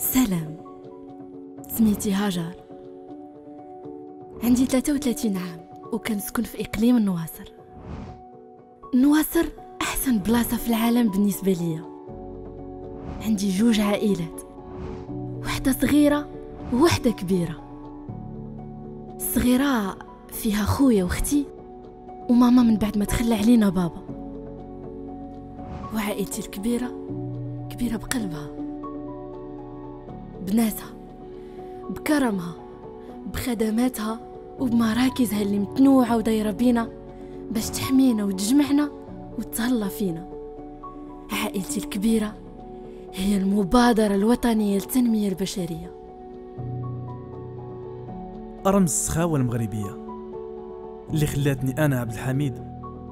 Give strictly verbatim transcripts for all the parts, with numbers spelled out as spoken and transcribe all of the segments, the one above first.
سلام، سميتي هاجر، عندي ثلاثة وثلاثين عام وكنسكن في إقليم النواصر. النواصر أحسن بلاصة في العالم بالنسبة ليا. عندي جوج عائلات، وحدة صغيرة ووحدة كبيرة. الصغيرة فيها خويا وأختي وماما من بعد ما تخلى علينا بابا، وعائلتي الكبيرة كبيرة بقلبها، بناتها، بكرمها، بخدماتها وبمراكزها اللي متنوعة ودايرة بينا باش تحمينا وتجمعنا وتهلا فينا. عائلتي الكبيرة هي المبادرة الوطنية للتنمية البشرية، رمز السخاوة المغربية اللي خلاتني أنا عبد الحميد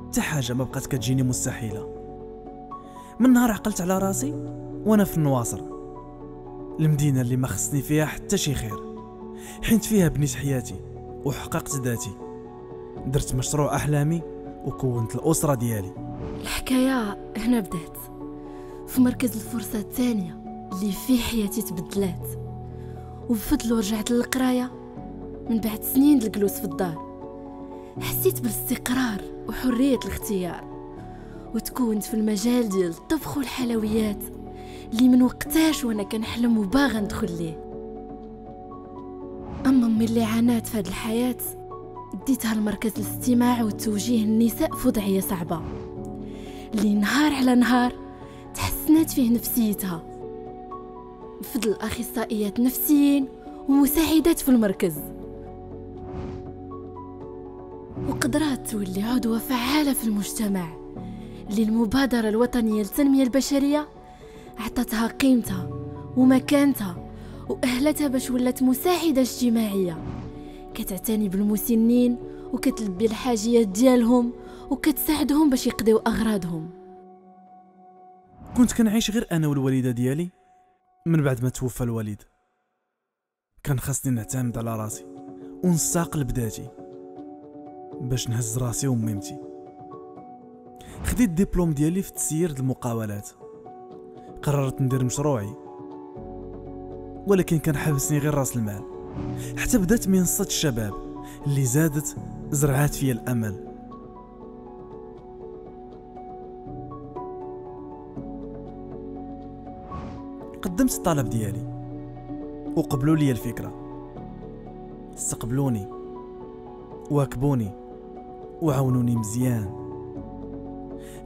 حتى حاجة ما بقات كتجيني مستحيلة. من نهار عقلت على راسي وأنا في النواصر، المدينة اللي ما خصني فيها حتى شي خير، حيت فيها بنيت حياتي وحققت ذاتي، درت مشروع أحلامي وكونت الأسرة ديالي. الحكاية هنا بدات في مركز الفرصة الثانية اللي فيه حياتي تبدلات، وبفضلو رجعت للقراية من بعد سنين الجلوس في الدار. حسيت بالاستقرار وحرية الاختيار، وتكونت في المجال ديال الطبخ والحلويات اللي من وقتاش وانا كنحلم وباغا ندخل ليه. اما ملي عانات في هاد الحياة ديتها لمركز الاستماع والتوجيه النساء في وضعية صعبة، اللي نهار على نهار تحسنات فيه نفسيتها بفضل اخصائيات نفسيين ومساعدات في المركز، وقدرات تولي عضوة فعالة في المجتمع اللي المبادرة الوطنية للتنمية البشرية عطتها قيمتها ومكانتها وأهلتها باش ولات مساعدة اجتماعية كتعتني بالمسنين وكتلبي الحاجيات ديالهم وكتساعدهم باش يقضيو أغراضهم. كنت كنعيش غير أنا والوالدة ديالي من بعد ما توفى الوالد، كان خاصني نعتمد على راسي ونستقل بذاتي باش نهز راسي وميمتي. خديت الدبلوم ديالي في تسيير المقاولات، قررت ندير مشروعي، ولكن كان حابسني غير راس المال، حتى بدات منصة الشباب اللي زادت زرعات فيا الأمل. قدمت الطلب ديالي وقبلوا لي الفكرة، استقبلوني واكبوني وعاونوني مزيان،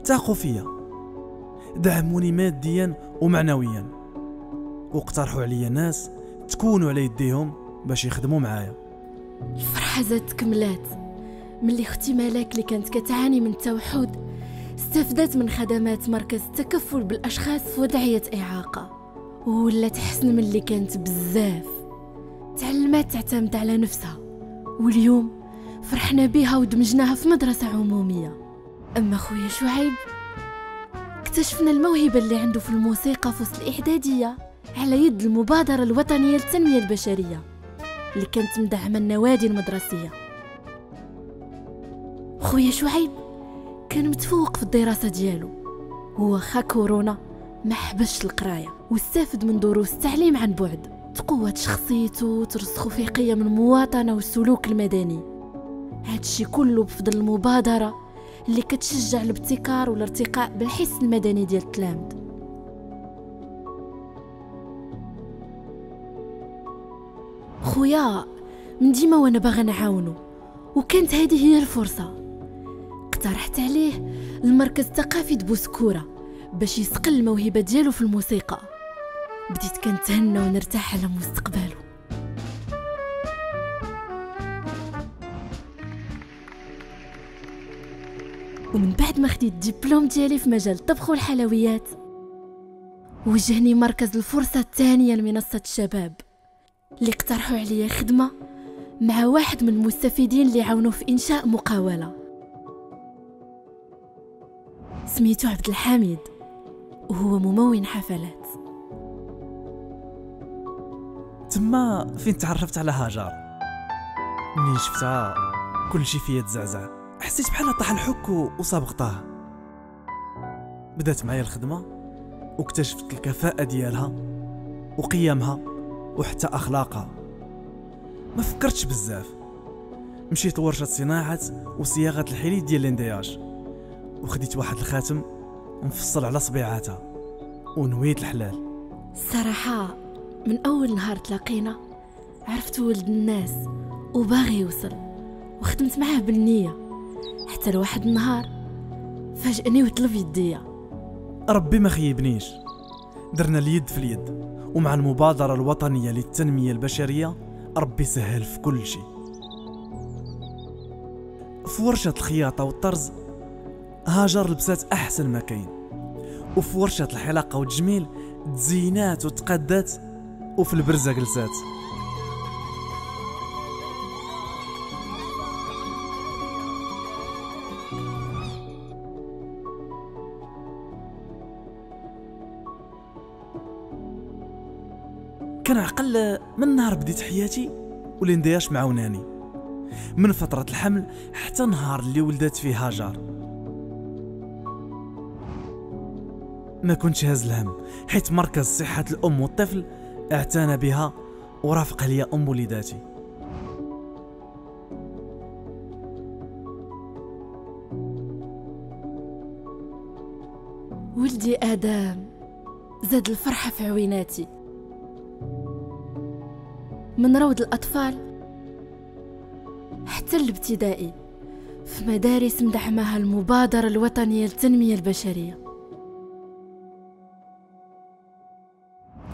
تاقوا فيا، دعموني ماديا ومعنويا، واقترحوا عليا ناس تكونوا على يديهم باش يخدموا معايا. الفرحة زادت تكملات ملي اختي ملاك اللي كانت كتعاني من التوحد استفدت من خدمات مركز التكفل بالاشخاص في وضعية اعاقة، ولات حسن من اللي كانت بزاف، تعلمات تعتمد على نفسها، واليوم فرحنا بها ودمجناها في مدرسة عمومية. أما خويا شعيب اكتشفنا الموهبة اللي عنده في الموسيقى فوسط الإعدادية على يد المبادرة الوطنية للتنمية البشرية اللي كانت مدعمة النوادي المدرسية. خويا شعيب كان متفوق في الدراسة ديالو، وخا كورونا ما حبسش القراية واستفد من دروس التعليم عن بعد، تقوت شخصيته وترسخوا فيه قيم المواطنة والسلوك المدني. هادشي كله بفضل المبادرة اللي كتشجع الابتكار والارتقاء بالحس المدني ديال التلاميذ. خويا من ديما وانا باغا نعاونو، وكانت هذه هي الفرصة. اقترحت عليه المركز الثقافي بوسكوره باش يسقل الموهبة ديالو في الموسيقى، بديت كنتهنى ونرتاح على مستقبله. ومن بعد ما خديت الدبلوم ديالي في مجال الطبخ والحلويات وجهني مركز الفرصة الثانية لمنصة الشباب اللي اقترحوا عليا خدمة مع واحد من المستفيدين اللي عاونوا في إنشاء مقاولة سميتو عبد الحميد وهو ممول حفلات. تما فين تعرفت على هاجر، منين شفتها كل شي فيا تزعزع، حسيت بحال طاح الحك وسابقتها. بدات معايا الخدمه واكتشفت الكفاءه ديالها وقيمها وحتى أخلاقها. ما فكرتش بزاف، مشيت لورشة صناعة وصياغة الحليد ديال لندياج، وخديت واحد الخاتم مفصل على صبيعاتها ونويت الحلال. الصراحة من أول نهار تلاقينا عرفت ولد الناس وباغي يوصل، وخدمت معاه بالنية، حتى لواحد النهار فاجأني وطلب يديا. ربي ما خيبنيش، درنا اليد في اليد، ومع المبادرة الوطنية للتنمية البشرية ربي سهل في كل شيء. في ورشة الخياطة والطرز هاجر لبسات أحسن ما كاين، وفي ورشة الحلاقة والتجميل تزينات وتقدات، وفي البرزة جلسات. كان عقل من نهار بديت حياتي ولندياش معاوناني من فترة الحمل حتى نهار اللي ولدت فيه هاجر. ما كنتش هاز الهم، حيت مركز صحة الأم والطفل اعتنى بها ورافق لي أم وليداتي. ولدي آدم زاد الفرحة في عويناتي من روض الأطفال حتى الابتدائي في مدارس مدعمها المبادرة الوطنية للتنمية البشرية.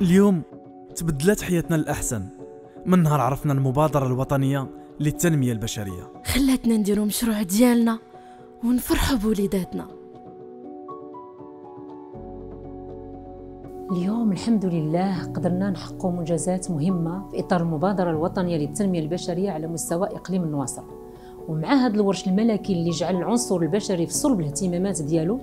اليوم تبدلت حياتنا للأحسن من نهار عرفنا المبادرة الوطنية للتنمية البشرية، خلاتنا نديرو مشروع ديالنا ونفرحوا بوليداتنا. اليوم الحمد لله قدرنا نحققوا منجزات مهمة في إطار المبادرة الوطنية للتنمية البشرية على مستوى إقليم النواصر، ومع هذا الورش الملكي اللي جعل العنصر البشري في صلب الاهتمامات ديالو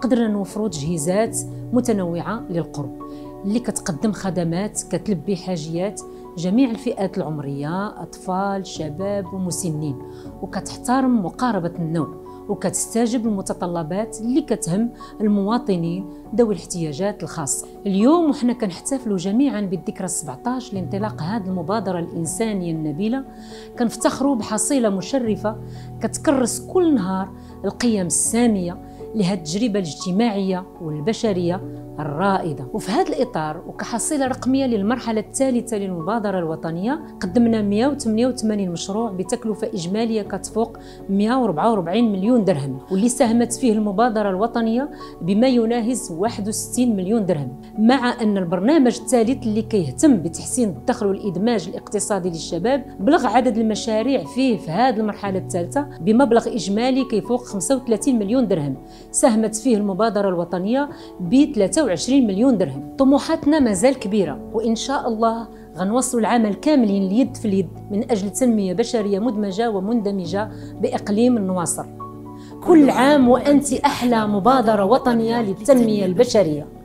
قدرنا نوفروا تجهيزات متنوعة للقرب اللي كتقدم خدمات كتلبي حاجيات جميع الفئات العمرية، أطفال، شباب ومسنين، وكتحترم مقاربة النوع وكتستجب المتطلبات اللي كتهم المواطنين ذوي الاحتياجات الخاصة. اليوم وحنا كنحتفلوا جميعا بالذكرى السبعطاش لانطلاق هذه المبادرة الإنسانية النبيلة، كنفتخروا بحصيلة مشرفة كتكرس كل نهار القيم السامية لهذه التجربة الاجتماعية والبشرية الرائدة. وفي هذا الإطار وكحصيلة رقمية للمرحلة الثالثة للمبادرة الوطنية قدمنا مئة وثمانية وثمانين مشروع بتكلفة إجمالية كتفوق مئة وأربعة وأربعين مليون درهم، واللي ساهمت فيه المبادرة الوطنية بما يناهز واحد وستين مليون درهم، مع أن البرنامج الثالث اللي كيهتم بتحسين الدخل والإدماج الاقتصادي للشباب بلغ عدد المشاريع فيه في هذه المرحلة الثالثة بمبلغ إجمالي كيفوق خمسة وثلاثين مليون درهم، ساهمت فيه المبادرة الوطنية ب ثلاثة وعشرين مليون درهم. طموحاتنا مازال كبيرة، وإن شاء الله غنوصلوا العمل كاملين اليد في اليد من أجل تنمية بشرية مدمجة ومندمجة بإقليم النواصر. كل عام وأنت أحلى مبادرة وطنية للتنمية البشرية.